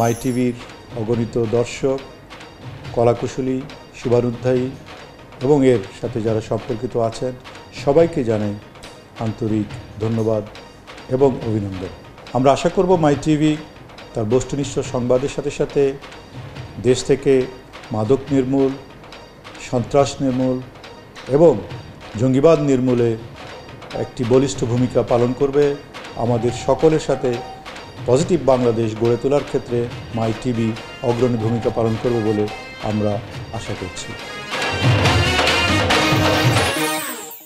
মাই টিভির অগণিত দর্শক, কলাকুশলী, শুভানুধ্যায়ী এবং এর সাথে যারা সম্পর্কিত আছেন সবাইকে জানাই আন্তরিক ধন্যবাদ এবং অভিনন্দন। আমরা আশা করব মাই টিভি তার বস্তুনিষ্ঠ সংবাদের সাথে সাথে দেশ থেকে মাদক নির্মূল, সন্ত্রাস নির্মূল এবং জঙ্গিবাদ নির্মূলে একটি বলিষ্ঠ ভূমিকা পালন করবে। আমাদের সকলের সাথে পজিটিভ বাংলাদেশ গড়ে তোলার ক্ষেত্রে মাই টিভি অগ্রণী ভূমিকা পালন করবে বলে আমরা আশা করছি।